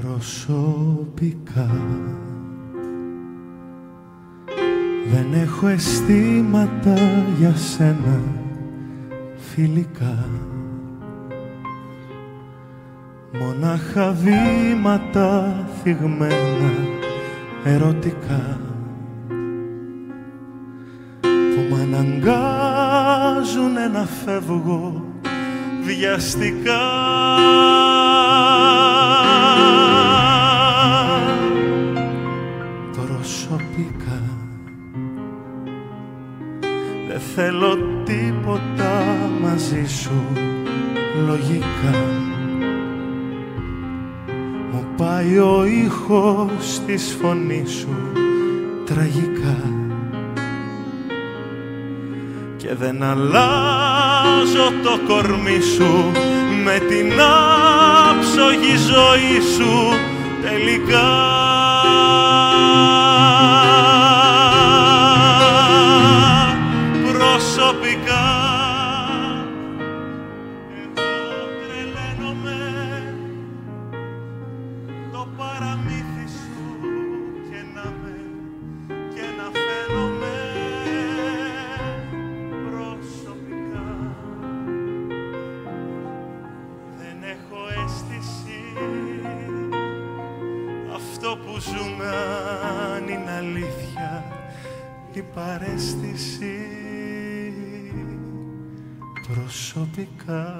Προσωπικά δεν έχω αισθήματα για σένα φιλικά, μονάχα βήματα θυγμένα ερωτικά που μ' αναγκάζουνε να φεύγω βιαστικά. Δεν θέλω τίποτα μαζί σου λογικά. Μου πάει ο ήχος της φωνής σου τραγικά και δεν αλλάζω το κορμί σου με την άψογη ζωή σου τελικά. Αυτό που ζούμε, αν είναι αλήθεια η παρέστηση, προσωπικά.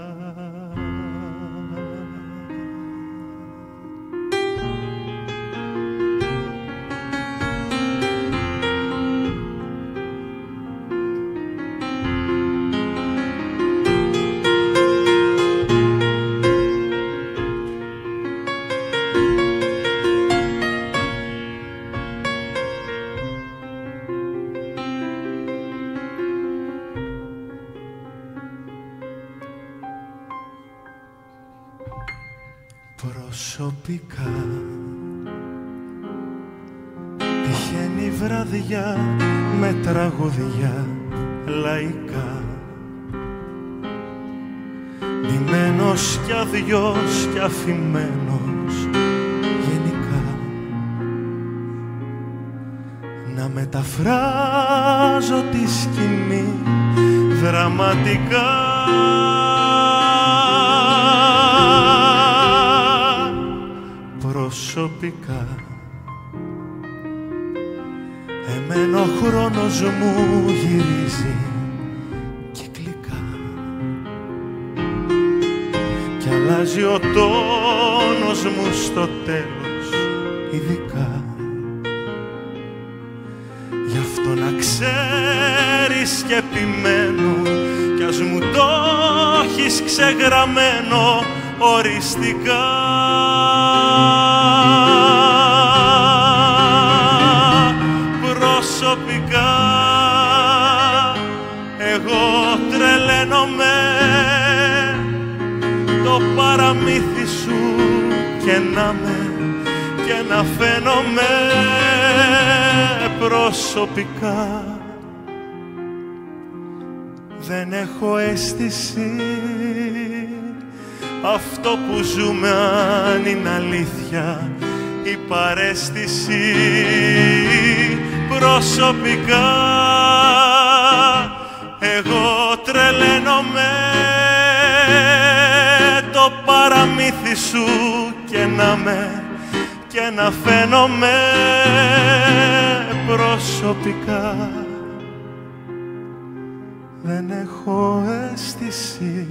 Προσωπικά τυχαίνει βραδιά με τραγωδιά λαϊκά, ντυμένος κι αδειός κι αφημένος γενικά, να μεταφράζω τη σκηνή δραματικά. Προσωπικά εμένα ο χρόνος μου γυρίζει κυκλικά κι αλλάζει ο τόνος μου στο τέλος ειδικά. Γι' αυτό να ξέρεις και επιμένω κι ας μου το έχεις ξεγραμμένο οριστικά. Προσωπικά εγώ τρελαίνομαι, το παραμύθι σου και να με και να φαίνομαι προσωπικά. Δεν έχω αίσθηση, αυτό που ζούμε, αν είναι αλήθεια η παρέστηση, προσωπικά. Εγώ τρελαίνομαι, το παραμύθι σου και να με και να φαίνομαι προσωπικά. Δεν έχω αίσθηση,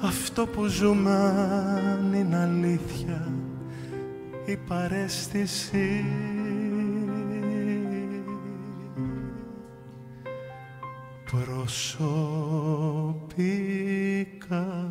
αυτό που ζούμε, αν είναι αλήθεια η παρέστηση, προσωπικά.